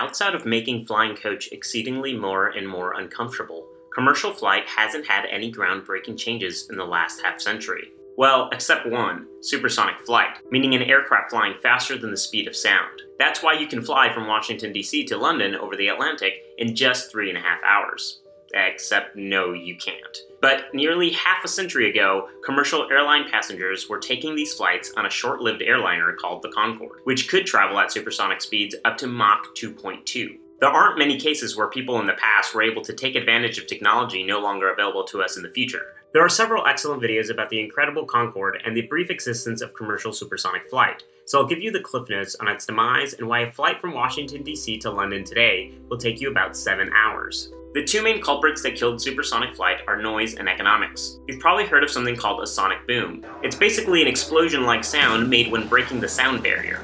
Outside of making flying coach exceedingly more and more uncomfortable, commercial flight hasn't had any groundbreaking changes in the last half century. Well, except one, supersonic flight, meaning an aircraft flying faster than the speed of sound. That's why you can fly from Washington, D.C. to London over the Atlantic in just 3.5 hours. Except no, you can't. But nearly half a century ago, commercial airline passengers were taking these flights on a short-lived airliner called the Concorde, which could travel at supersonic speeds up to Mach 2.2. There aren't many cases where people in the past were able to take advantage of technology no longer available to us in the future. There are several excellent videos about the incredible Concorde and the brief existence of commercial supersonic flight, so I'll give you the cliff notes on its demise and why a flight from Washington, D.C. to London today will take you about 7 hours. The two main culprits that killed supersonic flight are noise and economics. You've probably heard of something called a sonic boom. It's basically an explosion-like sound made when breaking the sound barrier.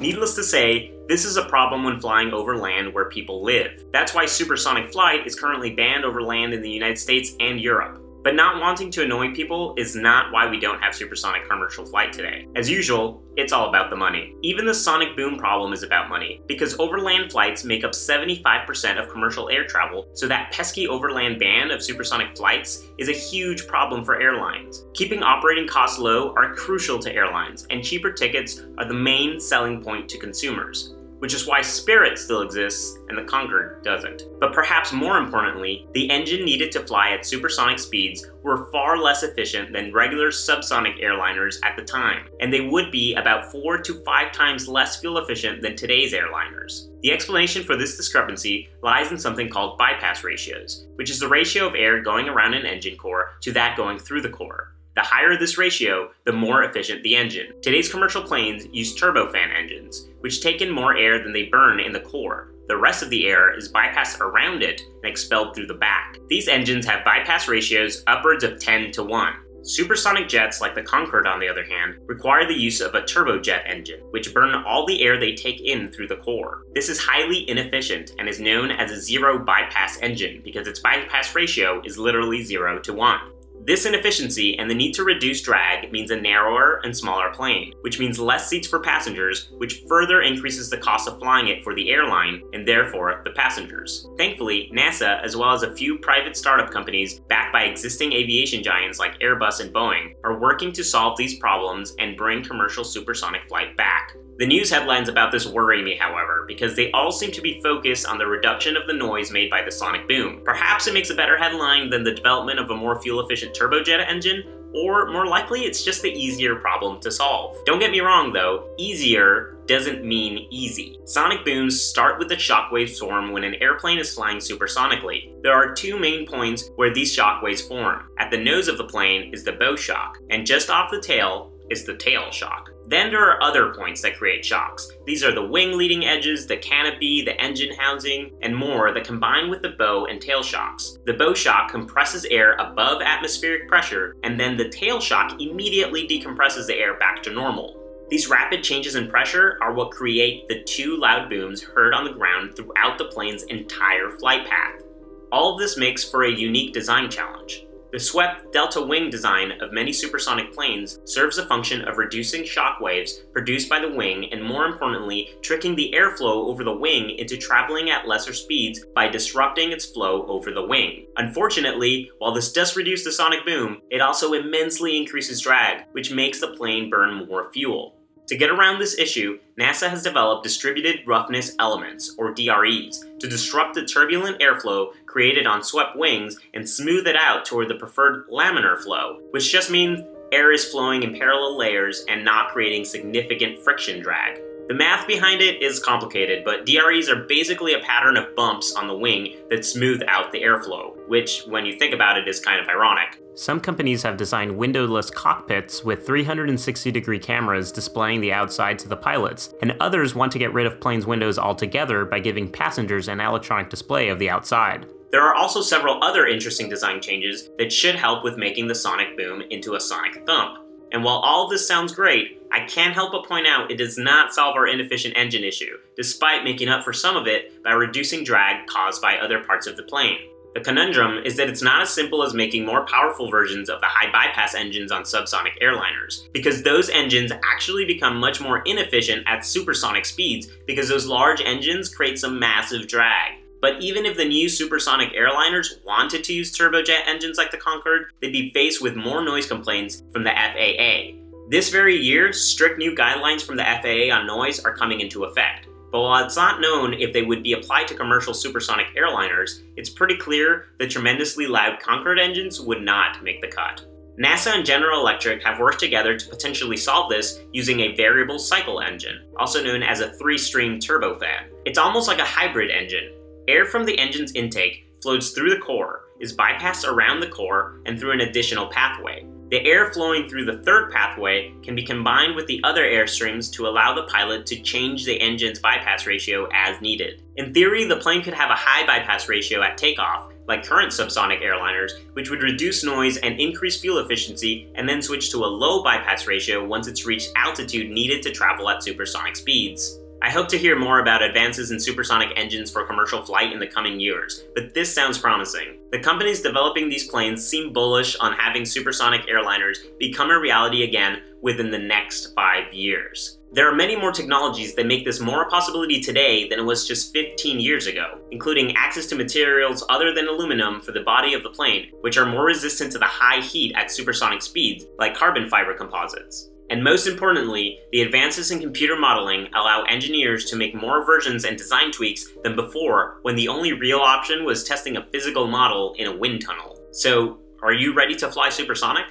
Needless to say, this is a problem when flying over land where people live. That's why supersonic flight is currently banned over land in the United States and Europe. But not wanting to annoy people is not why we don't have supersonic commercial flight today. As usual, it's all about the money. Even the sonic boom problem is about money, because overland flights make up 75% of commercial air travel, so that pesky overland ban of supersonic flights is a huge problem for airlines. Keeping operating costs low are crucial to airlines, and cheaper tickets are the main selling point to consumers, which is why Spirit still exists and the Concorde doesn't. But perhaps more importantly, the engine needed to fly at supersonic speeds were far less efficient than regular subsonic airliners at the time, and they would be about 4 to 5 times less fuel efficient than today's airliners. The explanation for this discrepancy lies in something called bypass ratios, which is the ratio of air going around an engine core to that going through the core. The higher this ratio, the more efficient the engine. Today's commercial planes use turbofan engines, which take in more air than they burn in the core. The rest of the air is bypassed around it and expelled through the back. These engines have bypass ratios upwards of 10 to 1. Supersonic jets, like the Concorde on the other hand, require the use of a turbojet engine, which burn all the air they take in through the core. This is highly inefficient and is known as a zero bypass engine because its bypass ratio is literally 0 to 1. This inefficiency and the need to reduce drag means a narrower and smaller plane, which means less seats for passengers, which further increases the cost of flying it for the airline and therefore the passengers. Thankfully, NASA, as well as a few private startup companies backed by existing aviation giants like Airbus and Boeing, are working to solve these problems and bring commercial supersonic flight back. The news headlines about this worry me, however, because they all seem to be focused on the reduction of the noise made by the sonic boom. Perhaps it makes a better headline than the development of a more fuel-efficient turbojet engine, or more likely it's just the easier problem to solve. Don't get me wrong though, easier doesn't mean easy. Sonic booms start with the shockwave form when an airplane is flying supersonically. There are two main points where these shockwaves form. At the nose of the plane is the bow shock, and just off the tail is the tail shock. Then there are other points that create shocks. These are the wing leading edges, the canopy, the engine housing, and more that combine with the bow and tail shocks. The bow shock compresses air above atmospheric pressure, and then the tail shock immediately decompresses the air back to normal. These rapid changes in pressure are what create the two loud booms heard on the ground throughout the plane's entire flight path. All of this makes for a unique design challenge. The swept delta wing design of many supersonic planes serves the function of reducing shock waves produced by the wing and, more importantly, tricking the airflow over the wing into traveling at lesser speeds by disrupting its flow over the wing. Unfortunately, while this does reduce the sonic boom, it also immensely increases drag, which makes the plane burn more fuel. To get around this issue, NASA has developed distributed roughness elements, or DREs, to disrupt the turbulent airflow created on swept wings and smooth it out toward the preferred laminar flow, which just means air is flowing in parallel layers and not creating significant friction drag. The math behind it is complicated, but DREs are basically a pattern of bumps on the wing that smooth out the airflow, which, when you think about it, is kind of ironic. Some companies have designed windowless cockpits with 360-degree cameras displaying the outside to the pilots, and others want to get rid of planes' windows altogether by giving passengers an electronic display of the outside. There are also several other interesting design changes that should help with making the sonic boom into a sonic thump. And while all of this sounds great, I can't help but point out it does not solve our inefficient engine issue, despite making up for some of it by reducing drag caused by other parts of the plane. The conundrum is that it's not as simple as making more powerful versions of the high bypass engines on subsonic airliners, because those engines actually become much more inefficient at supersonic speeds because those large engines create some massive drag. But even if the new supersonic airliners wanted to use turbojet engines like the Concorde, they'd be faced with more noise complaints from the FAA. This very year, strict new guidelines from the FAA on noise are coming into effect. But while it's not known if they would be applied to commercial supersonic airliners, it's pretty clear that tremendously loud Concorde engines would not make the cut. NASA and General Electric have worked together to potentially solve this using a variable cycle engine, also known as a three-stream turbofan. It's almost like a hybrid engine. Air from the engine's intake flows through the core, is bypassed around the core, and through an additional pathway. The air flowing through the third pathway can be combined with the other airstreams to allow the pilot to change the engine's bypass ratio as needed. In theory, the plane could have a high bypass ratio at takeoff, like current subsonic airliners, which would reduce noise and increase fuel efficiency, and then switch to a low bypass ratio once it's reached altitude needed to travel at supersonic speeds. I hope to hear more about advances in supersonic engines for commercial flight in the coming years, but this sounds promising. The companies developing these planes seem bullish on having supersonic airliners become a reality again within the next 5 years. There are many more technologies that make this more a possibility today than it was just 15 years ago, including access to materials other than aluminum for the body of the plane, which are more resistant to the high heat at supersonic speeds, like carbon fiber composites. And most importantly, the advances in computer modeling allow engineers to make more versions and design tweaks than before, when the only real option was testing a physical model in a wind tunnel. So, are you ready to fly supersonic?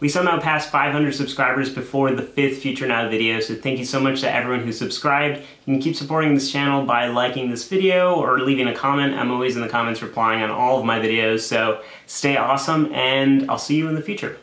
We somehow passed 500 subscribers before the 5th Future Now video, so thank you so much to everyone who subscribed. You can keep supporting this channel by liking this video or leaving a comment. I'm always in the comments replying on all of my videos, so stay awesome, and I'll see you in the future.